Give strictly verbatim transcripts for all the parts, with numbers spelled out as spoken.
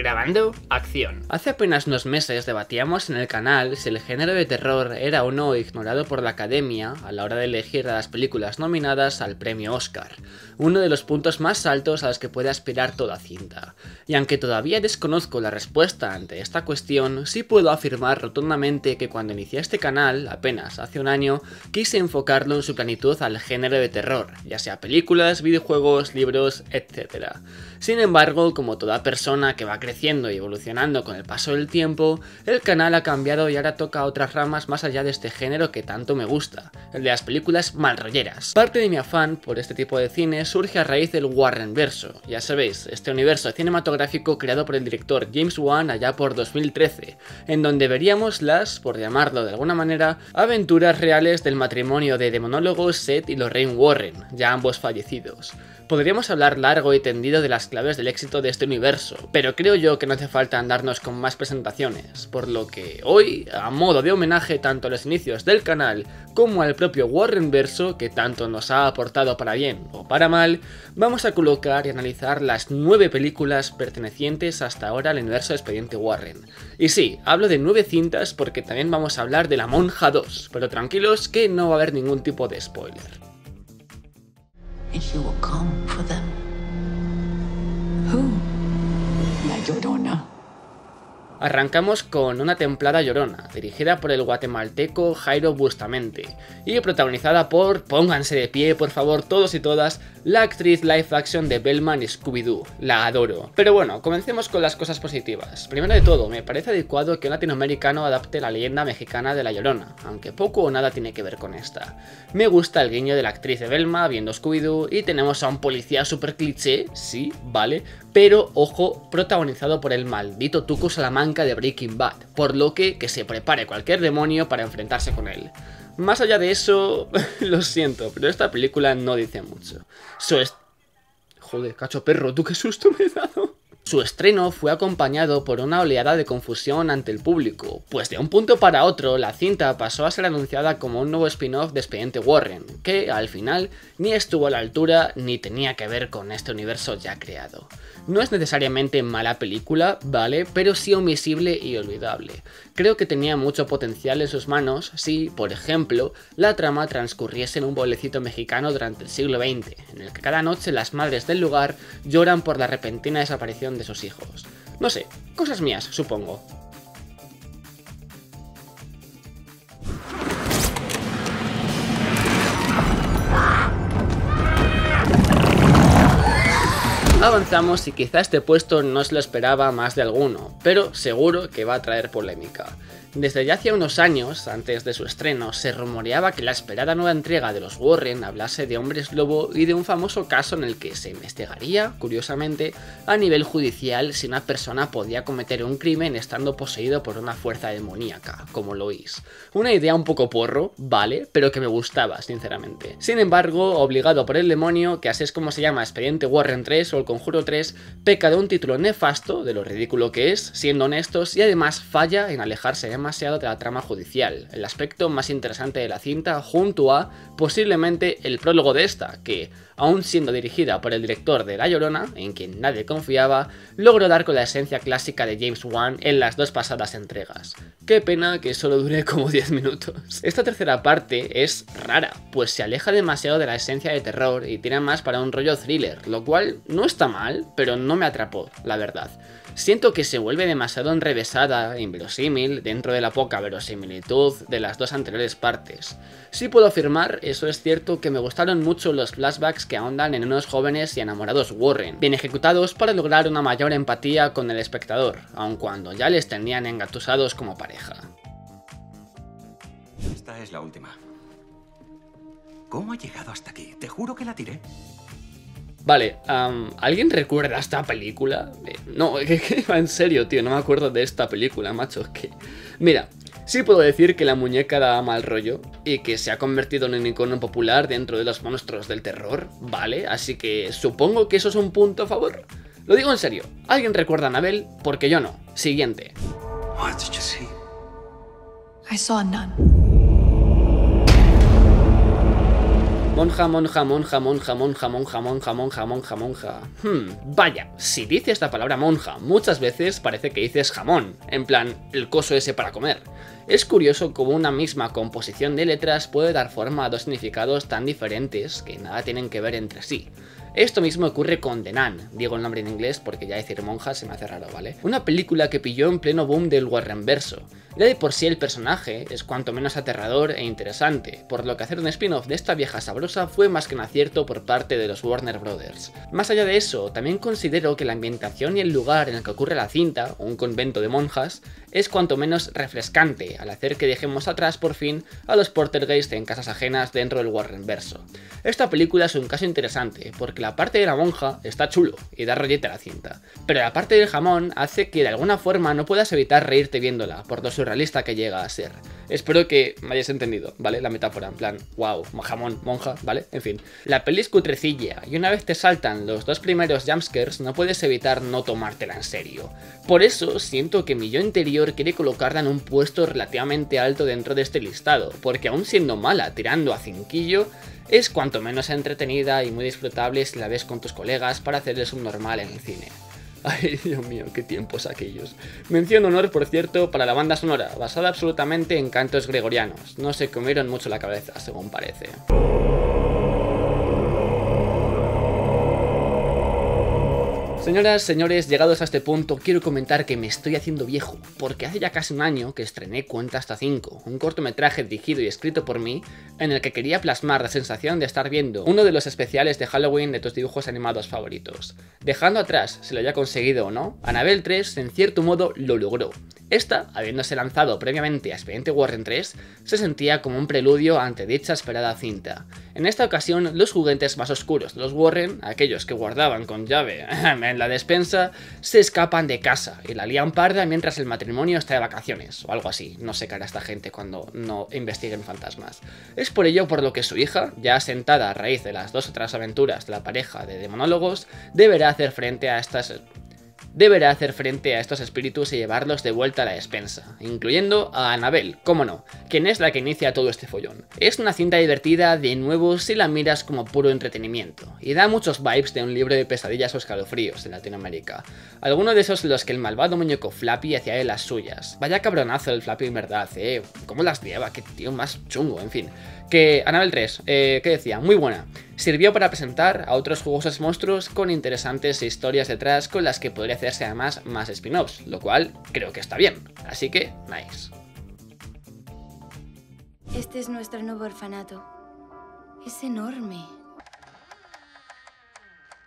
Grabando, acción. Hace apenas unos meses debatíamos en el canal si el género de terror era o no ignorado por la academia a la hora de elegir a las películas nominadas al premio Oscar, uno de los puntos más altos a los que puede aspirar toda cinta. Y aunque todavía desconozco la respuesta ante esta cuestión, sí puedo afirmar rotundamente que cuando inicié este canal, apenas hace un año, quise enfocarlo en su plenitud al género de terror, ya sea películas, videojuegos, libros, etcétera. Sin embargo, como toda persona que va creciendo y evolucionando con el paso del tiempo, el canal ha cambiado y ahora toca otras ramas más allá de este género que tanto me gusta, el de las películas malrolleras. Parte de mi afán por este tipo de cine surge a raíz del Warrenverso, ya sabéis, este universo cinematográfico creado por el director James Wan allá por dos mil trece, en donde veríamos las, por llamarlo de alguna manera, aventuras reales del matrimonio de demonólogos Seth y Lorraine Warren, ya ambos fallecidos. Podríamos hablar largo y tendido de las claves del éxito de este universo, pero creo yo que no hace falta andarnos con más presentaciones, por lo que hoy, a modo de homenaje tanto a los inicios del canal como al propio Warrenverso, que tanto nos ha aportado para bien o para mal, vamos a colocar y analizar las nueve películas pertenecientes hasta ahora al universo de Expediente Warren. Y sí, hablo de nueve cintas porque también vamos a hablar de La Monja dos, pero tranquilos que no va a haber ningún tipo de spoiler. And she will come for them. Who? La Llorona. Arrancamos con Una templada llorona, dirigida por el guatemalteco Jairo Bustamente y protagonizada por, pónganse de pie por favor todos y todas, la actriz live action de Velma en Scooby-Doo, la adoro. Pero bueno, comencemos con las cosas positivas. Primero de todo, me parece adecuado que un latinoamericano adapte la leyenda mexicana de La Llorona, aunque poco o nada tiene que ver con esta. Me gusta el guiño de la actriz de Velma viendo Scooby-Doo y tenemos a un policía super cliché, sí, vale, pero ojo, protagonizado por el maldito Tuco Salamanca de Breaking Bad, por lo que que se prepare cualquier demonio para enfrentarse con él. Más allá de eso, lo siento, pero esta película no dice mucho. Su est... Joder, cacho perro, tú qué susto me he dado. Su estreno fue acompañado por una oleada de confusión ante el público, pues de un punto para otro la cinta pasó a ser anunciada como un nuevo spin-off de Expediente Warren, que al final ni estuvo a la altura ni tenía que ver con este universo ya creado. No es necesariamente mala película, vale, pero sí omisible y olvidable. Creo que tenía mucho potencial en sus manos si, por ejemplo, la trama transcurriese en un pueblecito mexicano durante el siglo veinte, en el que cada noche las madres del lugar lloran por la repentina desaparición de sus hijos. No sé, cosas mías, supongo. Avanzamos y quizá este puesto no se lo esperaba más de alguno, pero seguro que va a traer polémica. Desde ya hace unos años, antes de su estreno, se rumoreaba que la esperada nueva entrega de los Warren hablase de hombres lobo y de un famoso caso en el que se investigaría, curiosamente, a nivel judicial si una persona podía cometer un crimen estando poseído por una fuerza demoníaca, como lo es. Una idea un poco porro, vale, pero que me gustaba, sinceramente. Sin embargo, obligado por el demonio, que así es como se llama Expediente Warren tres o El Conjuro tres, peca de un título nefasto, de lo ridículo que es, siendo honestos, y además falla en alejarse de demasiado de la trama judicial, el aspecto más interesante de la cinta junto a, posiblemente, el prólogo de esta, que, aún siendo dirigida por el director de La Llorona, en quien nadie confiaba, logró dar con la esencia clásica de James Wan en las dos pasadas entregas. Qué pena que solo dure como diez minutos. Esta tercera parte es rara, pues se aleja demasiado de la esencia de terror y tira más para un rollo thriller, lo cual no está mal, pero no me atrapó, la verdad. Siento que se vuelve demasiado enrevesada e inverosímil dentro de la poca verosimilitud de las dos anteriores partes. Sí puedo afirmar, eso es cierto, que me gustaron mucho los flashbacks que ahondan en unos jóvenes y enamorados Warren, bien ejecutados para lograr una mayor empatía con el espectador, aun cuando ya les tenían engatusados como pareja. Esta es la última. ¿Cómo ha llegado hasta aquí? Te juro que la tiré. Vale, um, ¿alguien recuerda esta película? Eh, no, que, que, en serio, tío, no me acuerdo de esta película, macho, es que... Mira, sí puedo decir que la muñeca da mal rollo y que se ha convertido en un icono popular dentro de los monstruos del terror, ¿vale? Así que supongo que eso es un punto a favor. Lo digo en serio, ¿alguien recuerda a Annabelle? Porque yo no. Siguiente. What did you see? I saw a nun. Monja, monja, monja, monja, monja, monja, monja, monja, monja, monja. Hmm, vaya, si dices la palabra monja muchas veces parece que dices jamón, en plan, el coso ese para comer. Es curioso cómo una misma composición de letras puede dar forma a dos significados tan diferentes que nada tienen que ver entre sí. Esto mismo ocurre con The Nun, digo el nombre en inglés porque ya decir monja se me hace raro, ¿vale? Una película que pilló en pleno boom del Warrenverso. Ya de por sí el personaje es cuanto menos aterrador e interesante, por lo que hacer un spin-off de esta vieja sabrosa fue más que un acierto por parte de los Warner Brothers. Más allá de eso, también considero que la ambientación y el lugar en el que ocurre la cinta, un convento de monjas, es cuanto menos refrescante al hacer que dejemos atrás por fin a los poltergeist en casas ajenas dentro del Warrenverso. Esta película es un caso interesante, porque la parte de la monja está chulo y da rollete a la cinta, pero la parte del jamón hace que de alguna forma no puedas evitar reírte viéndola, por lo surrealista que llega a ser. Espero que me hayáis entendido, ¿vale? La metáfora, en plan, wow, jamón, monja, ¿vale? En fin. La peli es cutrecilla, y una vez te saltan los dos primeros jumpscares, no puedes evitar no tomártela en serio. Por eso, siento que mi yo interior quiere colocarla en un puesto relativamente alto dentro de este listado, porque aún siendo mala, tirando a cinquillo, es cuanto menos entretenida y muy disfrutable si la ves con tus colegas para hacer el subnormal en el cine. Ay, Dios mío, qué tiempos aquellos. Mención honor, por cierto, para la banda sonora, basada absolutamente en cantos gregorianos. No se comieron mucho la cabeza, según parece. Señoras, señores, llegados a este punto, quiero comentar que me estoy haciendo viejo, porque hace ya casi un año que estrené Cuenta hasta cinco, un cortometraje dirigido y escrito por mí, en el que quería plasmar la sensación de estar viendo uno de los especiales de Halloween de tus dibujos animados favoritos. Dejando atrás, si lo haya conseguido o no, Annabelle tres, en cierto modo, lo logró. Esta, habiéndose lanzado previamente a Expediente Warren tres, se sentía como un preludio ante dicha esperada cinta. En esta ocasión, los juguetes más oscuros de los Warren, aquellos que guardaban con llave en la despensa, se escapan de casa y la lían parda mientras el matrimonio está de vacaciones, o algo así, no sé qué hará esta gente cuando no investiguen fantasmas. Es por ello por lo que su hija, ya asentada a raíz de las dos otras aventuras de la pareja de demonólogos, deberá hacer frente a estas... Deberá hacer frente a estos espíritus y llevarlos de vuelta a la despensa, incluyendo a Annabelle, cómo no, quien es la que inicia todo este follón. Es una cinta divertida, de nuevo, si la miras como puro entretenimiento, y da muchos vibes de un libro de pesadillas o escalofríos en Latinoamérica. Alguno de esos en los que el malvado muñeco Flappy hacía de las suyas. Vaya cabronazo el Flappy en verdad, eh, cómo las lleva, qué tío más chungo, en fin. Que Annabelle tres, eh, ¿qué decía? Muy buena. Sirvió para presentar a otros jugosos monstruos con interesantes historias detrás con las que podría hacerse además más spin-offs, lo cual creo que está bien. Así que, nice. Este es nuestro nuevo orfanato. Es enorme.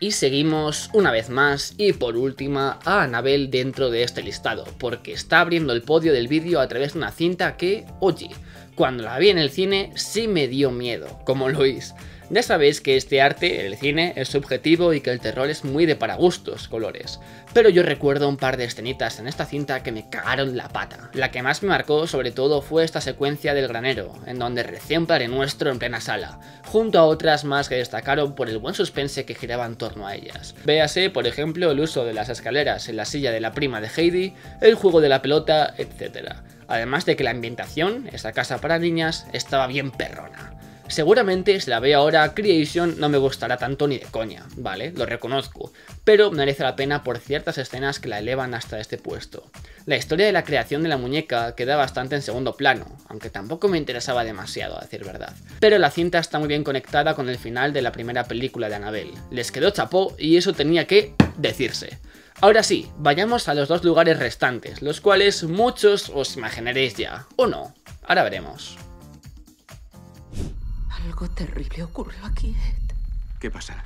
Y seguimos, una vez más, y por última, a Annabelle dentro de este listado, porque está abriendo el podio del vídeo a través de una cinta que, oye, cuando la vi en el cine sí me dio miedo, como Luis. Ya sabéis que este arte, el cine, es subjetivo y que el terror es muy de para gustos, colores. Pero yo recuerdo un par de escenitas en esta cinta que me cagaron la pata. La que más me marcó sobre todo fue esta secuencia del granero, en donde recién Padre Nuestro en plena sala, junto a otras más que destacaron por el buen suspense que giraba en torno a ellas. Véase, por ejemplo, el uso de las escaleras en la silla de la prima de Heidi, el juego de la pelota, etcétera. Además de que la ambientación, esa casa para niñas, estaba bien perrona. Seguramente si la veo ahora, Creation no me gustará tanto ni de coña, ¿vale? Lo reconozco, pero merece la pena por ciertas escenas que la elevan hasta este puesto. La historia de la creación de la muñeca queda bastante en segundo plano, aunque tampoco me interesaba demasiado, a decir verdad. Pero la cinta está muy bien conectada con el final de la primera película de Annabelle. Les quedó chapó y eso tenía que decirse. Ahora sí, vayamos a los dos lugares restantes, los cuales muchos os imaginaréis ya, o no. Ahora veremos. Algo terrible ocurrió aquí, Ed. ¿Qué pasa?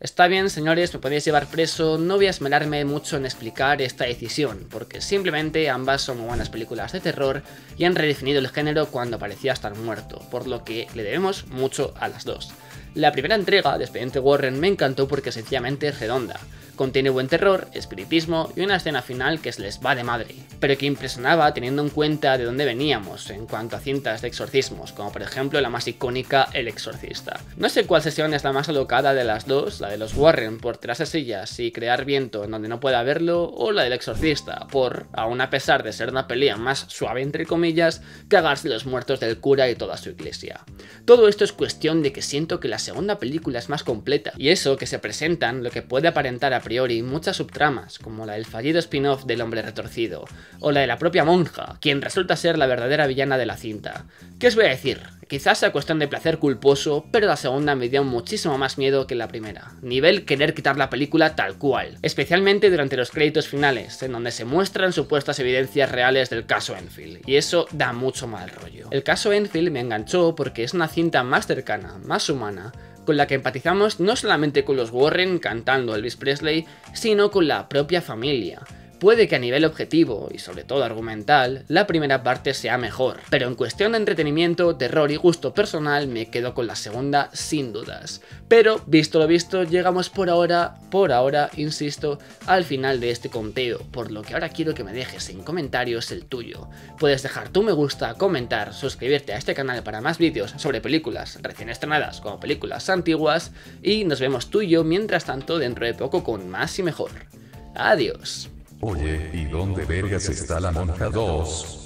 Está bien, señores, me podéis llevar preso, no voy a esmerarme mucho en explicar esta decisión, porque simplemente ambas son muy buenas películas de terror y han redefinido el género cuando parecía estar muerto, por lo que le debemos mucho a las dos. La primera entrega de Expediente Warren me encantó porque sencillamente es redonda. Contiene buen terror, espiritismo y una escena final que se les va de madre, pero que impresionaba teniendo en cuenta de dónde veníamos en cuanto a cintas de exorcismos, como por ejemplo la más icónica El Exorcista. No sé cuál sesión es la más alocada de las dos, la de los Warren por tirarse sillas y crear viento en donde no pueda verlo, o la del Exorcista por, aun a pesar de ser una pelea más suave entre comillas, cagarse los muertos del cura y toda su iglesia. Todo esto es cuestión de que siento que la segunda película es más completa, y eso que se presentan lo que puede aparentar a priori muchas subtramas, como la del fallido spin-off del hombre retorcido, o la de la propia monja, quien resulta ser la verdadera villana de la cinta. ¿Qué os voy a decir? Quizás sea cuestión de placer culposo, pero la segunda me dio muchísimo más miedo que la primera. Nivel querer quitar la película tal cual, especialmente durante los créditos finales, en donde se muestran supuestas evidencias reales del caso Enfield, y eso da mucho mal rollo. El caso Enfield me enganchó porque es una cinta más cercana, más humana, con la que empatizamos no solamente con los Warren cantando Elvis Presley, sino con la propia familia. Puede que a nivel objetivo, y sobre todo argumental, la primera parte sea mejor, pero en cuestión de entretenimiento, terror y gusto personal me quedo con la segunda sin dudas. Pero, visto lo visto, llegamos por ahora, por ahora, insisto, al final de este conteo, por lo que ahora quiero que me dejes en comentarios el tuyo. Puedes dejar tu me gusta, comentar, suscribirte a este canal para más vídeos sobre películas recién estrenadas como películas antiguas, y nos vemos tú y yo mientras tanto dentro de poco con más y mejor. Adiós. Oye, ¿y dónde vergas está la monja dos?